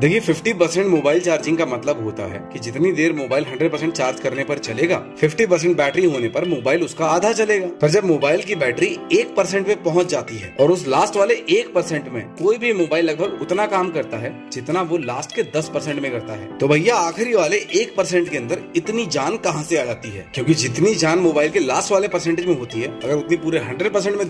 देखिए 50% mobile charging का मतलब होता है कि जितनी देर मोबाइल 100% चार्ज करने पर चलेगा, 50% बैटरी होने पर मोबाइल उसका आधा चलेगा। पर जब मोबाइल की बैटरी 1% पे पहुंच जाती है और उस लास्ट वाले 1% में कोई भी मोबाइल लगभग उतना काम करता है जितना वो लास्ट के 10% में करता है, तो भैया आखिरी वाले 1% के अंदर इतनी जान कहाँ से आ जाती है? क्योंकि जितनी जान मोबाइल के लास्ट वाले परसेंटेज में होती है, अगर उतनी पूरे 100% में